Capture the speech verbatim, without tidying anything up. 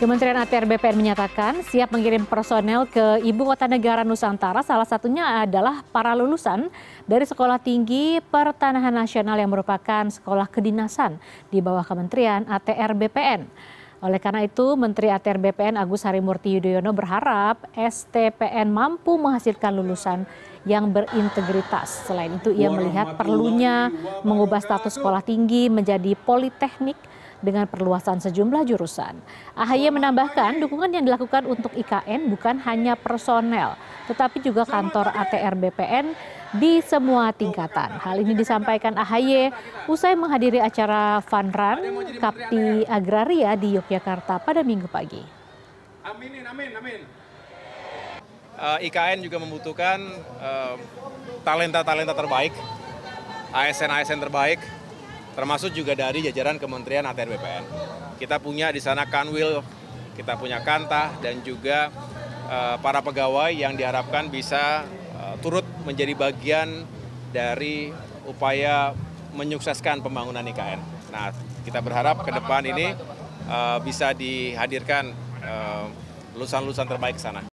Kementerian A T R B P N menyatakan siap mengirim personel ke Ibu Kota Negara Nusantara, salah satunya adalah para lulusan dari Sekolah Tinggi Pertanahan Nasional yang merupakan sekolah kedinasan di bawah Kementerian A T R B P N. Oleh karena itu, Menteri A T R B P N Agus Harimurti Yudhoyono berharap S T P N mampu menghasilkan lulusan yang berintegritas. Selain itu, ia melihat perlunya mengubah status sekolah tinggi menjadi politeknik dengan perluasan sejumlah jurusan. A H Y menambahkan dukungan yang dilakukan untuk I K N bukan hanya personel, tetapi juga kantor A T R B P N di semua tingkatan. Hal ini disampaikan A H Y usai menghadiri acara Fun Run Kapti Agraria di Yogyakarta pada Minggu pagi. Amin, amin, amin. Uh, I K N juga membutuhkan uh, talenta-talenta terbaik, A S N-A S N terbaik, termasuk juga dari jajaran Kementerian A T R B P N. Kita punya di sana Kanwil, kita punya Kantah, dan juga uh, para pegawai yang diharapkan bisa uh, turut menjadi bagian dari upaya menyukseskan pembangunan I K N. Nah, kita berharap ke depan ini uh, bisa dihadirkan lulusan-lulusan uh, terbaik ke sana.